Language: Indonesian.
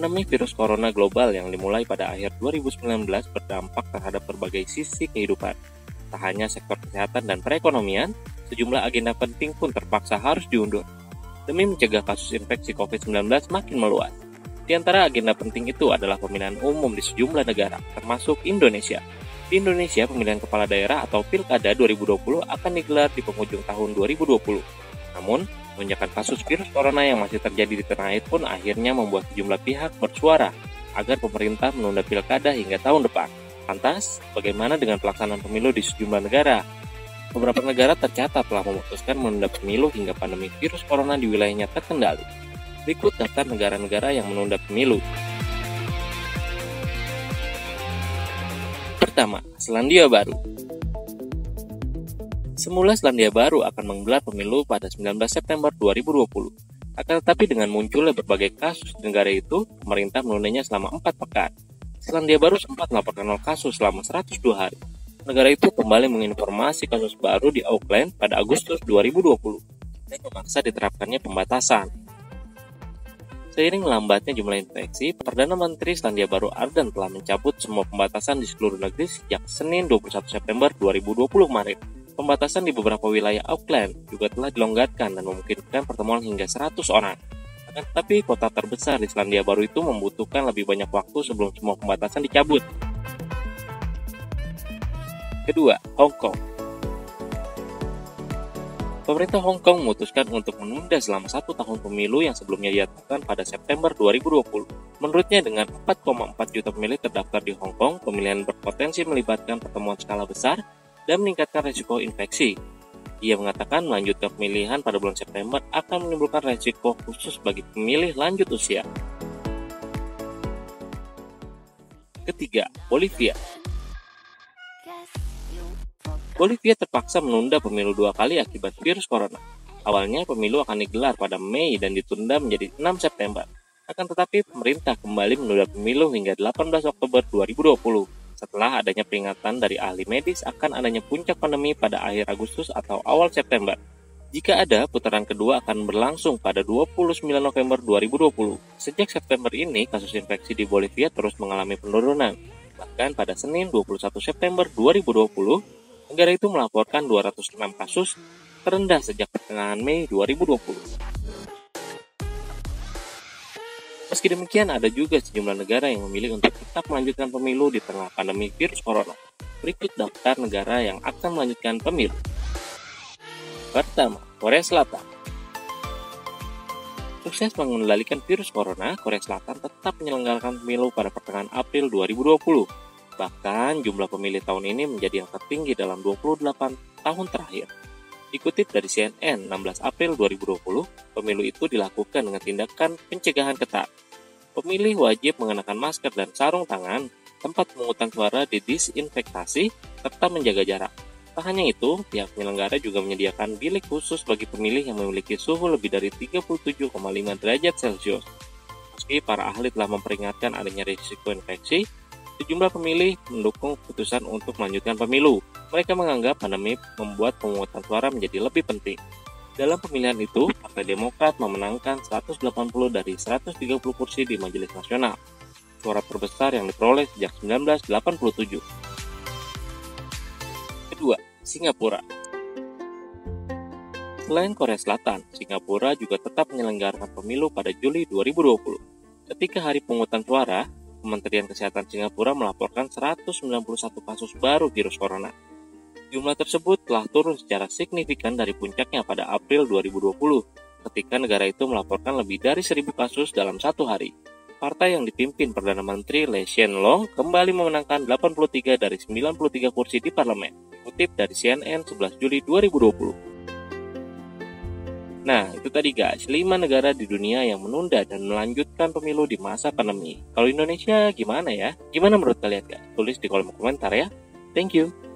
Pandemi virus corona global yang dimulai pada akhir 2019 berdampak terhadap berbagai sisi kehidupan. Tak hanya sektor kesehatan dan perekonomian, sejumlah agenda penting pun terpaksa harus diundur demi mencegah kasus infeksi Covid-19 makin meluas. Di antara agenda penting itu adalah pemilihan umum di sejumlah negara, termasuk Indonesia. Di Indonesia, pemilihan kepala daerah atau Pilkada 2020 akan digelar di penghujung tahun 2020. Namun, lonjakan kasus virus corona yang masih terjadi di tanah air pun akhirnya membuat sejumlah pihak bersuara agar pemerintah menunda pilkada hingga tahun depan. Lantas, bagaimana dengan pelaksanaan pemilu di sejumlah negara? Beberapa negara tercatat telah memutuskan menunda pemilu hingga pandemi virus corona di wilayahnya terkendali. Berikut daftar negara-negara yang menunda pemilu. Pertama, Selandia Baru. Semula Selandia Baru akan menggelar pemilu pada 19 September 2020. Akan tetapi dengan munculnya berbagai kasus di negara itu, pemerintah menundanya selama 4 pekan. Selandia Baru sempat melaporkan 0 kasus selama 102 hari. Negara itu kembali menginformasi kasus baru di Auckland pada Agustus 2020 dan memaksa diterapkannya pembatasan. Seiring lambatnya jumlah infeksi, Perdana Menteri Selandia Baru Ardern telah mencabut semua pembatasan di seluruh negeri sejak Senin 21 September 2020 kemarin. Pembatasan di beberapa wilayah Auckland juga telah dilonggarkan dan memungkinkan pertemuan hingga 100 orang. Akan tetapi, kota terbesar di Selandia Baru itu membutuhkan lebih banyak waktu sebelum semua pembatasan dicabut. Kedua, Hong Kong. Pemerintah Hong Kong memutuskan untuk menunda selama 1 tahun pemilu yang sebelumnya ditetapkan pada September 2020. Menurutnya, dengan 4,4 juta pemilih terdaftar di Hong Kong, pemilihan berpotensi melibatkan pertemuan skala besar dan meningkatkan risiko infeksi. Ia mengatakan melanjutkan pemilihan pada bulan September akan menimbulkan risiko khusus bagi pemilih lanjut usia. Ketiga, Bolivia. Bolivia terpaksa menunda pemilu 2 kali akibat virus corona. Awalnya pemilu akan digelar pada Mei dan ditunda menjadi 6 September. Akan tetapi pemerintah kembali menunda pemilu hingga 18 Oktober 2020. Setelah adanya peringatan dari ahli medis akan adanya puncak pandemi pada akhir Agustus atau awal September. Jika ada, putaran kedua akan berlangsung pada 29 November 2020. Sejak September ini, kasus infeksi di Bolivia terus mengalami penurunan. Bahkan pada Senin 21 September 2020, negara itu melaporkan 206 kasus terendah sejak pertengahan Mei 2020. Meski demikian, ada juga sejumlah negara yang memilih untuk tetap melanjutkan pemilu di tengah pandemi virus corona. Berikut daftar negara yang akan melanjutkan pemilu. Pertama, Korea Selatan. Sukses mengendalikan virus corona, Korea Selatan tetap menyelenggarakan pemilu pada pertengahan April 2020. Bahkan, jumlah pemilih tahun ini menjadi yang tertinggi dalam 28 tahun terakhir. Dikutip dari CNN 16 April 2020, pemilu itu dilakukan dengan tindakan pencegahan ketat. Pemilih wajib mengenakan masker dan sarung tangan, tempat pemungutan suara didisinfektasi, serta menjaga jarak. Tak hanya itu, pihak penyelenggara juga menyediakan bilik khusus bagi pemilih yang memiliki suhu lebih dari 37,5 derajat Celcius. Meski para ahli telah memperingatkan adanya risiko infeksi, sejumlah pemilih mendukung keputusan untuk melanjutkan pemilu. Mereka menganggap pandemi membuat pemungutan suara menjadi lebih penting. Dalam pemilihan itu, Partai Demokrat memenangkan 180 dari 130 kursi di Majelis Nasional. Suara terbesar yang diperoleh sejak 1987. Kedua, Singapura. Selain Korea Selatan, Singapura juga tetap menyelenggarakan pemilu pada Juli 2020. Ketika hari pemungutan suara, Kementerian Kesehatan Singapura melaporkan 191 kasus baru virus corona. Jumlah tersebut telah turun secara signifikan dari puncaknya pada April 2020, ketika negara itu melaporkan lebih dari 1.000 kasus dalam 1 hari. Partai yang dipimpin Perdana Menteri Lee Hsien Loong kembali memenangkan 83 dari 93 kursi di parlemen, kutip dari CNN 11 Juli 2020. Nah, itu tadi guys, 5 negara di dunia yang menunda dan melanjutkan pemilu di masa pandemi. Kalau Indonesia gimana ya? Gimana menurut kalian guys? Tulis di kolom komentar ya. Thank you.